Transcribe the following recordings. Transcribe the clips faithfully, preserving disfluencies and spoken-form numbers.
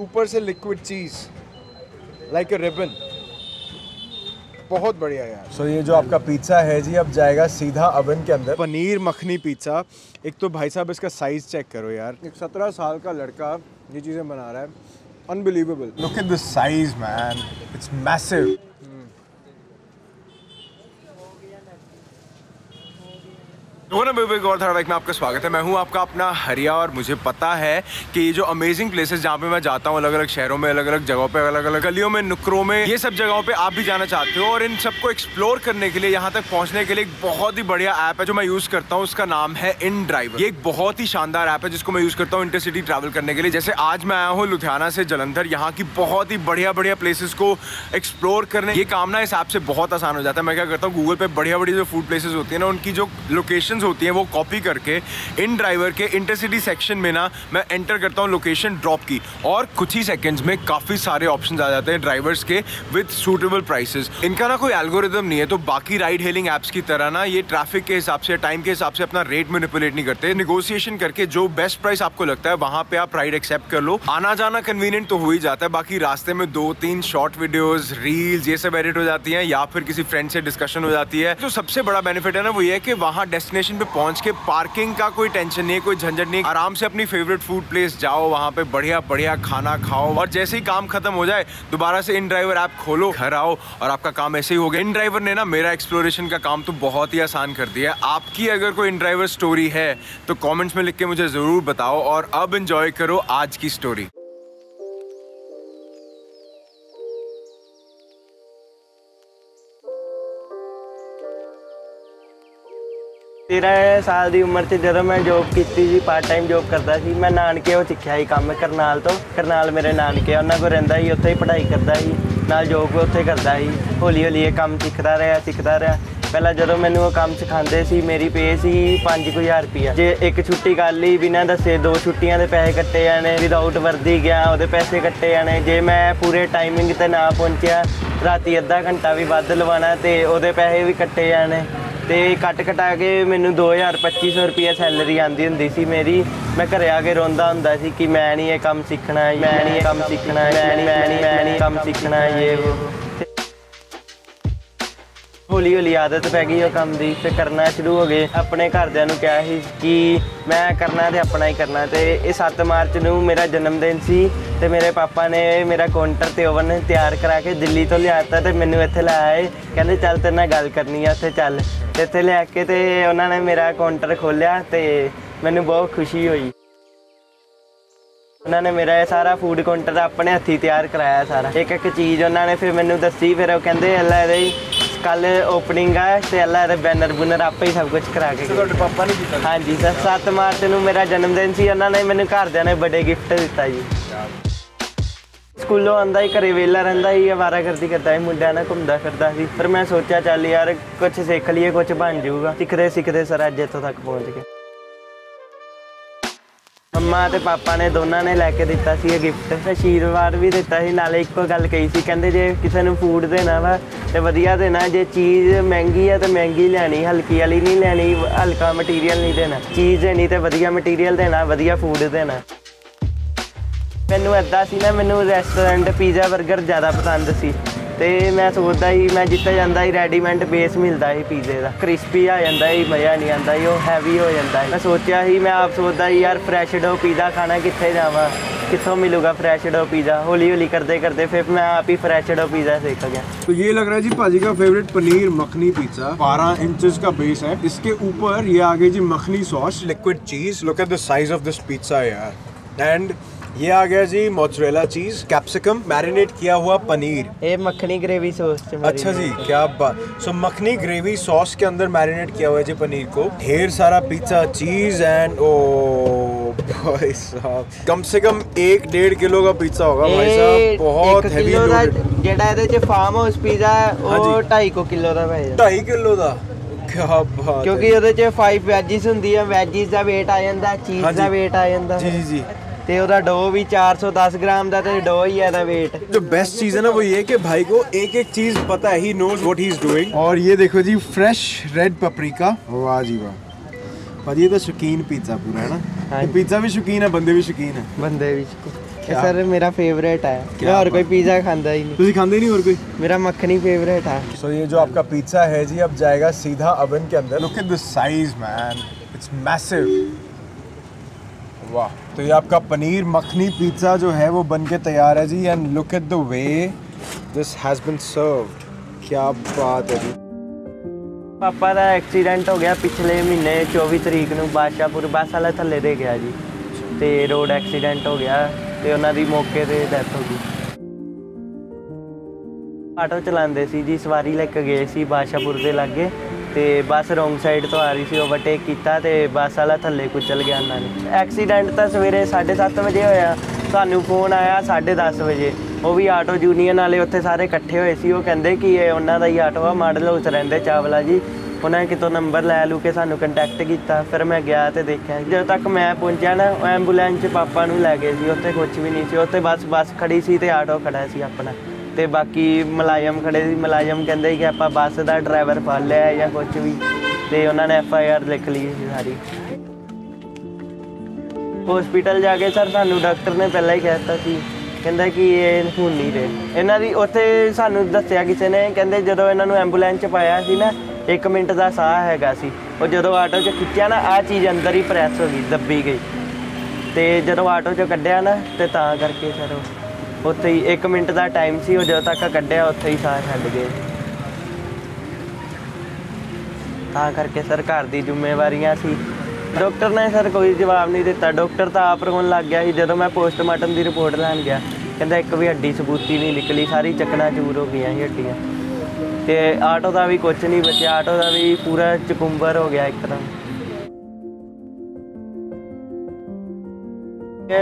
ऊपर से liquid cheese like a ribbon, बहुत बढ़िया यार। सो so, ये जो आपका पिज्ज़ा है जी अब जाएगा सीधा ओवन के अंदर। पनीर मखनी पिज्ज़ा, एक तो भाई साहब इसका साइज़ चेक करो यार, एक सत्रह साल का लड़का ये चीज़ें बना रहा है, unbelievable. Look at the size man, it's massive. में आपका स्वागत है, मैं हूं आपका अपना हरिया। और मुझे पता है कि ये जो अमेजिंग प्लेसेस जहाँ पे मैं जाता हूँ, अलग अलग शहरों में, अलग अलग जगहों पे, अलग अलग गलियों में, नुक्करों में, ये सब जगहों पे आप भी जाना चाहते हो। और इन सबको एक्सप्लोर करने के लिए, यहाँ तक पहुँचने के लिए एक बहुत ही बढ़िया ऐप है जो मैं यूज़ करता हूँ, उसका नाम है InDrive। ये एक बहुत ही शानदार ऐप है जिसको मैं यूज़ करता हूँ इंटरसिटी ट्रैवल करने के लिए। जैसे आज मैं आया हूँ लुधियाना से जलंधर, यहाँ की बहुत ही बढ़िया बढ़िया प्लेसेस को एक्सप्लोर करने। ये काम ना इस ऐप से बहुत आसान हो जाता है। मैं क्या करता हूँ, गूगल पर बढ़िया बढ़िया जो फूड प्लेसेस होती है ना, उनकी जो लोकेशन होती है वो कॉपी करके InDrive के इंटरसिटी सेक्शन में ना मैं एंटर करता हूँ लोकेशन ड्रॉप की, और कुछ ही सेकंड्स में काफ़ी सारे ऑप्शंस आ जाते हैं ड्राइवर्स के विद सूटेबल प्राइसेस। इनका ना कोई एल्गोरिदम नहीं है, तो बाकी राइड हेलिंग ऐप्स की तरह ना ये ट्रैफिक के हिसाब से, टाइम के हिसाब से अपना रेट मैनिपुलेट नहीं करते। निगोशिएशन करके जो बेस्ट प्राइस आपको लगता है वहाँ पर आप राइड एक्सेप्ट कर लो। आना जाना कन्वीनियंट तो हो ही जाता है, बाकी रास्ते में दो तीन शॉर्ट वीडियोज़, रील्स, ये सब एडिट हो जाती हैं या फिर किसी फ्रेंड से डिस्कशन हो जाती है। जो सबसे बड़ा बेनिफिट है ना वो ये है कि वहाँ डेस्टिनेशन पे पहुंच के पार्किंग का कोई टेंशन नहीं है, कोई झंझट नहीं। आराम से अपनी फेवरेट फूड प्लेस जाओ, वहां पे बढ़िया बढ़िया खाना खाओ, और जैसे ही काम खत्म हो जाए दोबारा से InDrive ऐप खोलो, घर आओ, और आपका काम ऐसे ही हो गया। InDrive ने ना मेरा एक्सप्लोरेशन का काम तो बहुत ही आसान कर दिया है। आपकी अगर कोई InDrive स्टोरी है तो कॉमेंट्स में लिख के मुझे जरूर बताओ। और अब इंजॉय करो आज की स्टोरी। तेरह साल की उम्र से जदों मैं जॉब की थी, पार्ट टाइम जॉब करता सी। मैं नानके वो सीखा ही काम करनाल तो, करनाल मेरे नानके, उन्होंने को रहिंदा ही, उत्थे ही पढ़ाई करता ही, नाल जॉब उत्थे करता ही। हौली हौली ये काम सीखता रहा सीखता रहा पहला जदों मैनू काम सिखाते सी मेरी पे सी पाँच कुछ हज़ार रुपया। जे एक छुट्टी कर ली बिना दसे, दो छुट्टियां दे पैसे कट्टे जाने, विदाउट वर्दी गया वो पैसे कट्टे जाने। जे मैं पूरे टाइमिंग ते ना पहुँचा, राती अद्धा घंटा भी वध लवाना तो वो पैसे भी कट्टे जाने। तो कट कटा के मैनू दो हज़ार पच्ची सौ रुपया सैलरी आती होंगी सी मेरी। मैं घर आके रोंदा होंदा सी कि मैं नहीं ये कम सीखना, मैं नहीं ये कम सीखना, मैं नहीं मैं नहीं मैं नहीं कम सीखना ये वो। हौली हौली आदत पै गई वो कम दी, फिर करना शुरू हो गए। अपने घरद्यां नूं कहा सी कि मैं करना तो अपना ही करना। तो ये सत्त मार्च नूं मेरा जन्मदिन सी, तो मेरे पापा ने मेरा काउंटर तो ओवन तैयार करा के दिल्ली तो लियाता, तो मैनू इत्थे लाए, कहते चल तेरे नाल गल करनी है, उत्थे चल। इत्थे लै के तो उन्होंने मेरा काउंटर खोलिया, तो मैनू बहुत खुशी हुई। उन्होंने मेरा ये सारा फूड काउंटर अपने हथीं तैयार कराया सारा, एक एक चीज़ उन्होंने फिर मैनू दसी। फिर वो कहते अल्ला कल ओपनिंग है, तो अल्लाह बैनर बुनर आपे ही सब कुछ करा के। पापा ने किया? हाँ जी सर, सत्त मार्च नूं मेरा जन्मदिन सी, उन्होंने मैंने घरद्यां ने बड़े गिफ्ट दिता जी। स्कूलों आंदा ही घरें वेला रहिंदा ही, आवारागर्दी करता ही, मुंडियां नाल घुमदा फिरदा सी। पर मैं सोचा चल यार कुछ सीख लीए, कुछ बन जाऊगा। सिखदे सिखदे सर अज इत्थों तक पहुँच गए। मम्मा ते पापा ने दोनों ने लैके दिता सी गिफ्ट, आशीर्वाद भी दिता सी। नाले इक्को गल कही सी, कहंदे जे किसी नूं फूड देना वा तो वधिया देना, जे चीज़ महंगी है तो महंगी लैनी, हल्की वाली नहीं लैनी, हल्का मटीरियल नहीं देना, चीज़ देनी तो वधिया मटीरियल देना, वधिया फूड देना। मैनू इदा सी ना, मैनू रेस्टोरेंट पिज़्ज़ा बर्गर ज़्यादा पसंद सी, तो मैं सोचता ही मैं जिते जाता ही रेडीमेड बेस मिलता ही पिज़्ज़े का, क्रिस्पी आ जाता ही, मज़ा नहीं आता ही, वह हैवी हो जाता है। मैं सोचा ही मैं आप सोचता ही यार फ्रैश डो पिज़्ज़ा खाना कितने जावा, कितों मिलूगा फ्रैश डो पिज़्ज़ा। हौली हौली करते करते फिर मैं आप ही फ्रैश डो पिज़्ज़ा सीख गया। तो ये लग रहा है जी भाजी का फेवरेट पनीर मखनी पिज़्ज़ा, बारह इंचेस का बेस है, इसके ऊपर ये आ गई जी makhani sauce, liquid cheese. Look at the size of this pizza यार। एंड ये आ गया जी मोज़रेला चीज़, कैप्सिकम, मैरिनेट किया हुआ पनीर, ये मखनी ग्रेवी सॉस। अच्छा जी, क्या बात। सो मखनी ग्रेवी सॉस के अंदर मैरिनेट किया हुआ है जी पनीर को। ढेर सारा पिज्जा चीज़ एंड ओ भाई साहब, कम से कम एक डेढ़ किलो का पिज्जा होगा भाई साहब, बहुत हैवी लोडेड। जेड़ा एदे च फार्म हाउस पिज्जा ओ ढाई को किलो दा भाई, ढाई किलो दा, क्योंकि ओदे च फाइव वेजिस हुंदी है, वेजिस दा वेट आ जांदा, चीज़ दा वेट आ जांदा। जी जी जी, ते उदा डो भी चार सौ दस ग्राम दा, ते डो ही है ना वेट। जो बेस्ट चीज़ है ना वो ये है कि भाई को एक एक चीज़ पता है, he knows what he is doing. और ये देखो जी फ्रेश रेड पपरिका, वाह जी वाह। भाजी ये तो शौकीन पिज्ज़ा पूरा है ना, पिज्ज़ा भी शौकीन है, बंदे भी शौकीन है, बंदे भी शौकीन। सर मेरा फेवरेट है, मैं और कोई पिज़्ज़ा खाता ही नहीं। तुम खाते ही नहीं और कोई? मेरा मक्खनी फेवरेट है। सो so, ये जो आपका पिज्जा है जी अब जाएगा सीधा अवन के अंदर। Look at the size man, it's massive. वाह, तो ये आपका पनीर मक्खनी पिज्ज़ा जो है वो बन के तैयार है जी। And look at the way this has been served, क्या बात है जी। पापा का एक्सीडेंट हो गया पिछले महीने चौबीस तरीक को, बादशाहपुर बस वाला थले दे गया जी, तो रोड एक्सीडेंट हो गया तो उन्होंने मौके पर डेथ हो गई। आटो चलाते सी जी, सवारी लेके गए सी बादशाहपुर के लागे, तो बस रोंग साइड तो आ रही थी, ओवरटेक किया तो बस वाला थले कुचल गया उन्होंने। एक्सीडेंट तो सवेरे साढ़े सत्त बजे होया, सानू फोन आया साढ़े दस बजे, वो भी आटो यूनियन वाले उत्थे सारे इकट्ठे हुए सी, वो कहंदे कि ये उन्हां दा ही आटो आ, मॉडल हाउस रहिंदे चावला जी। उन्हें कितों नंबर लै लू के सानू कंटैक्ट किया, फिर मैं गया तो देखा जब तक मैं पहुंचा ना एंबूलेंस पापा नू लै गए सी, उत्थे कुछ भी नहीं सी, उत्थे बस बस खड़ी सी ते आटो खड़ा सी अपना, ते बाकी मुलाजम खड़े सी। मुलाजम कहंदे कि आपां बस दा ड्राइवर फड़ लिया या कुछ भी, ते उन्हां ने एफ आई आर लिख ली सारी। हॉस्पिटल जाके सर सानू डॉक्टर ने पहले ही कहता सी, कहता कि ये खून नहीं रहे इन्हां दी। उत्थे सानू दस्या किसी ने, कहते जदों इन्हां नू एंबूलेंस च पाया सी ना एक मिनट का साह हैगा सी, और जदों आटो च खिंचा ना आ चीज़ अंदर ही प्रैस हो गई, दबी गई, तो जदों आटो चो कढ़िया ना तो करके सर उत्थे ही एक मिनट का टाइम सी, और जदों तक कढ़िया उत्थे ही साह छड्ड गए। तां करके सर घर दी जिम्मेवारियां सी, डॉक्टर ने सर कोई जवाब नहीं दिता। डॉक्टर तो आप रोन लग गया सी जदों मैं पोस्टमार्टम की रिपोर्ट लैन गया, कहता एक भी हड्डी सबूती नहीं निकली, सारी चकनाचूर हो गई हड्डियाँ, तो आटो का भी कुछ नहीं बचा, आटो का भी पूरा चकुंबर हो गया एकदम।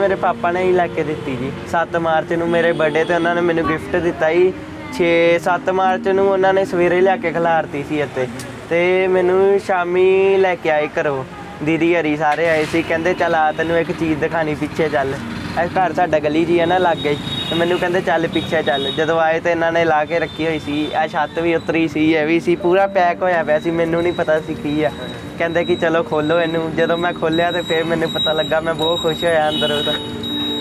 मेरे पापा ने ही लैके दी जी, सत्त मार्च को मेरे बर्थडे तो उन्होंने मैनू गिफ्ट दिता ही, छे सत्त मार्च को उन्होंने सवेरे लैके खिलारती सी, ते मैनू शामी लैके आए घरों, दीदी हरी सारे आए थे, कहते चल आ तेनू एक चीज़ दिखानी पिछे चल, घर साडा गली जी है ना लग गई, तो मैनू कहते चल पिछे चल, जदों आए तो इन्हों ने ला के रखी हुई सी, आ छत भी उतरी सी, यह भी सी पूरा पैक होया पाया सी, मैनू नहीं पता सी की है, कहते कि चलो खोलो इनू, जदों मैं खोलिया तो फिर मैनू पता लगा, मैं बहुत खुश होया अंदर उदा।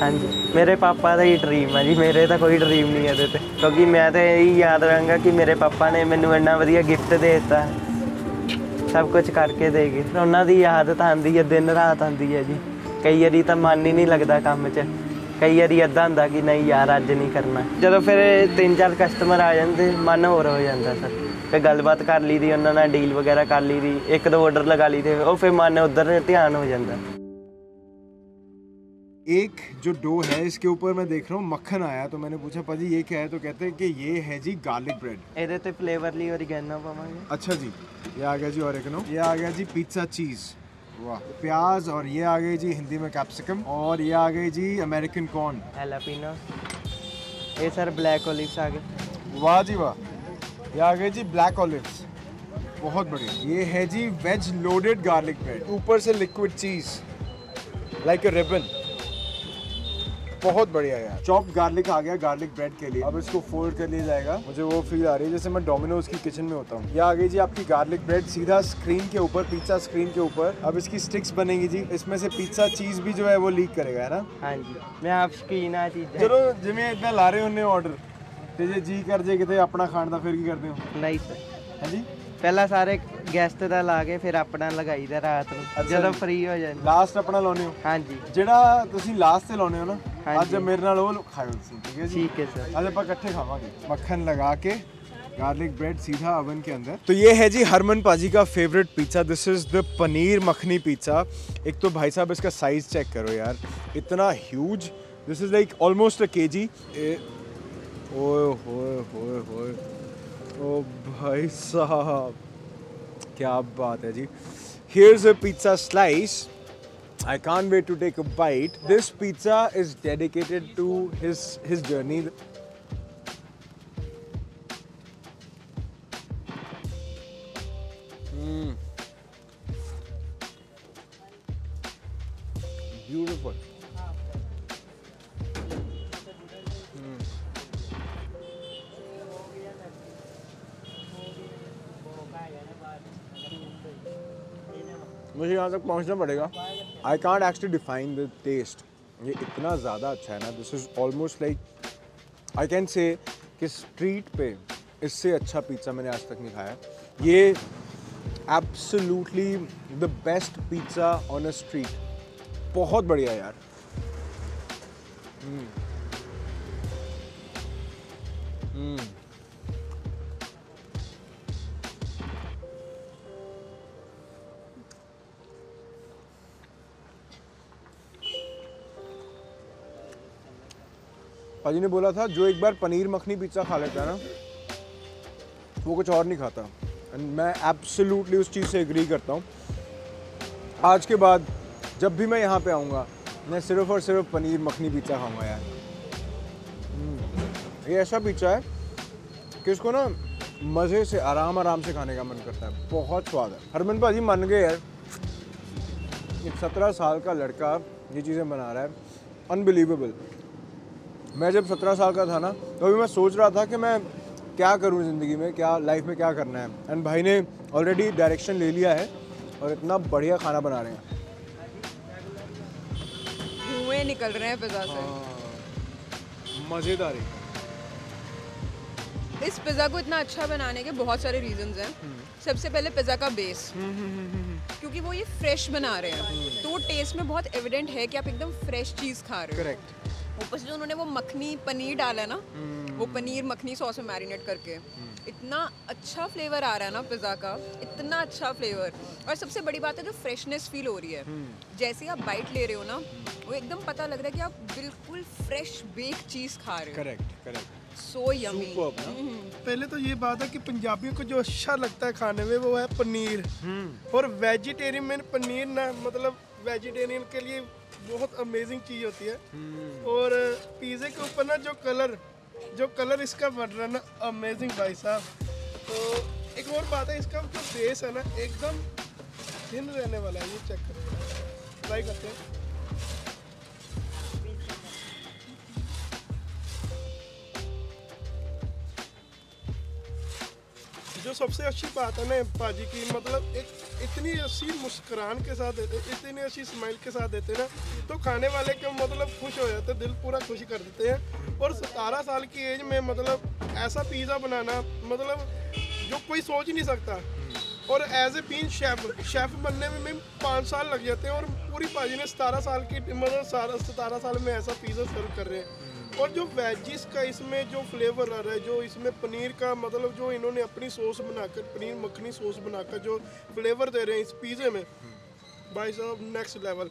हाँ जी, मेरे पापा का ही ड्रीम है जी, मेरे तो कोई ड्रीम नहीं है ये, क्योंकि मैं तो यही याद रहांगा कि मेरे पापा ने मैनू इन्ना वधिया गिफ्ट देता, सब कुछ करके दे गए। उन्हों की याद तो आती है, दिन रात आती है जी, कई बारी तो मन ही नहीं लगता काम च, कई बारी इदा होंगे कि नहीं यार अज नहीं करना, जो फिर तीन चार कस्टमर आ जाते मन होर हो जाता सर, फिर गलबात कर ली थी उन्होंने, डील वगैरह कर ली थी, एक दो ऑर्डर लगा ली थे, और फिर मन उधर ध्यान हो जाता। एक जो डो है इसके ऊपर मैं देख रहा हूँ मक्खन आया, तो मैंने पूछा पाजी ये क्या है, तो कहते हैं कि ये है जी गार्लिक ब्रेड, एदे ते फ्लेवरली ओरिगैनो पावांगे। अच्छा जी, ये आ गया जी ओरिगैनो, ये आ गया जी पिज्जा चीज़, वाह, प्याज, और ये आ गई जी हिंदी में कैप्सिकम, और ये आ गई जी अमेरिकन कॉर्न, हैलापिनो, ये सर ब्लैक ऑलिव्स आ गए। वाह जी वाह, ये आ गई जी ब्लैक ऑलिव्स, बहुत बढ़िया। ये है जी वेज लोडेड गार्लिक ब्रेड, ऊपर से liquid cheese like a ribbon, बहुत बढ़िया यार। चॉप गार्लिक आ गया गार्लिक ब्रेड के लिए, अब इसको फोल्ड कर लिया जाएगा। मुझे वो फील आ रही है जैसे मैं डोमिनोज की किचन में होता हूँ। ये आ गई जी आपकी गार्लिक ब्रेड सीधा स्क्रीन के ऊपर, पिज्जा स्क्रीन के ऊपर। अब इसकी स्टिक्स बनेगी जी, इसमें से पिज्जा चीज भी जो है वो लीक करेगा, है ना? हाँ जी, मैं आपकी ना चीज चलो जिम्मे इतना ला रहे होने ऑर्डर ते जे जी कर जे किते अपना खाण दा फिर की करदे हो? नहीं सर, हाँ जी पहला सारे गेस्ट दा ला के फिर अपना लगाई दा रात नूं, जदों फ्री हो जाए लास्ट अपना लाने हो। हाँ जी, जिहड़ा तुसीं लास्ट ते लाने हो ना, आज मेरे नाल वो खाओ तुसीं, ठीक है जी? ठीक है सर, आज आपां इकट्ठे खावांगे। मक्खन लगा के गार्लिक ब्रेड सीधा अवन के अंदर। तो ये है जी हरमन पाजी का favourite pizza, this is the paneer makhani pizza. एक तो भाई साहब इसका साइज़ चेक करो यार, इतना huge, this is like almost a K G. ओ भाई साहब क्या बात है जी। Here is a pizza slice, I can't wait to take a bite. This pizza is dedicated to his his journey. Mm. Beautiful. Mm. मुझे यहाँ तक पहुँचना पड़ेगा। I can't actually define the taste. ये इतना ज़्यादा अच्छा है ना, this is almost like I can say कि स्ट्रीट पे इससे अच्छा पिज़्ज़ा मैंने आज तक नहीं खाया। ये absolutely the best pizza on a street, बहुत बढ़िया यार। हम्म हम्म पाजी ने बोला था जो एक बार पनीर मखनी पिज़्ज़ा खा लेता है ना वो कुछ और नहीं खाता, एंड मैं एब्सोल्युटली उस चीज़ से एग्री करता हूँ। आज के बाद जब भी मैं यहाँ पे आऊँगा मैं सिर्फ़ और सिर्फ पनीर मखनी पिज़्ज़ा खाऊँगा यार। ये ऐसा पिज़्ज़ा है कि इसको ना मज़े से आराम आराम से खाने का मन करता है, बहुत स्वाद है। हरमन पाजी मान गए यार, एक सत्रह साल का लड़का ये चीज़ें बना रहा है, अनबिलीवेबल। मैं जब सत्रह साल का था ना तभी मैं सोच रहा था कि मैं क्या करूं ज़िंदगी में, क्या लाइफ में क्या करना है, एंड भाई ने ऑलरेडी डायरेक्शन ले लिया है और इतना बढ़िया खाना बना रहे हैं, धुएँ निकल रहे हैं पिज़्ज़ा से। मज़ेदार है। इस पिज़्ज़ा को इतना अच्छा बनाने के बहुत सारे रीजंस हैं। सबसे पहले पिज़्ज़ा का बेस, क्योंकि वो ये फ्रेश बना रहे हैं तो टेस्ट में बहुत एविडेंट है कि आप एकदम फ्रेश चीज़ खा रहे हो। करेक्ट। ऊपर से जो उन्होंने वो मखनी पनीर डाला है ना, mm. वो पनीर मखनी सॉस में मैरिनेट करके mm. इतना अच्छा फ्लेवर आ रहा है ना पिज़्ज़ा का, इतना अच्छा फ्लेवर। और सबसे बड़ी बात है जो फ्रेशनेस फील हो रही है, mm. जैसे आप बाइट ले रहे हो ना वो एकदम पता लग रहा है कि आप बिल्कुल फ्रेश बेक चीज़ खा रहे हो। Correct correct. So yummy. पहले तो ये बात है कि पंजाबियों को जो अच्छा लगता है खाने में वो है पनीर, mm. और वेजिटेरियन में पनीर ना मतलब वेजिटेरियन के लिए बहुत अमेजिंग चीज़ होती है। hmm. और पिज़्ज़े के ऊपर ना जो कलर जो कलर इसका बन रहा है ना, अमेजिंग भाई साहब। तो एक और बात है, इसका जो बेस है ना एकदम थिन रहने वाला है। ये चेक करें, ट्राई करते हैं। जो सबसे अच्छी बात है ना पाजी की, मतलब एक इतनी अच्छी मुस्कुरान के साथ देते, इतनी अच्छी स्माइल के साथ देते ना तो खाने वाले के मतलब खुश हो जाते, दिल पूरा खुश कर देते हैं। और सतारह साल की एज में मतलब ऐसा पिज़्ज़ा बनाना मतलब जो कोई सोच नहीं सकता। और as a been chef chef बनने में, में पाँच साल लग जाते हैं और पूरी पाजी ने सतारह साल की मतलब सारा सतारह साल में ऐसा पिज़्ज़ा सर्व कर रहे हैं। और जो वेजिस का इसमें जो फ्लेवर आ रहा है, जो इसमें पनीर का मतलब जो इन्होंने अपनी सॉस बनाकर पनीर मखनी सॉस बनाकर जो फ्लेवर दे रहे हैं इस पिज़्ज़े में, भाई साहब नेक्स्ट लेवल।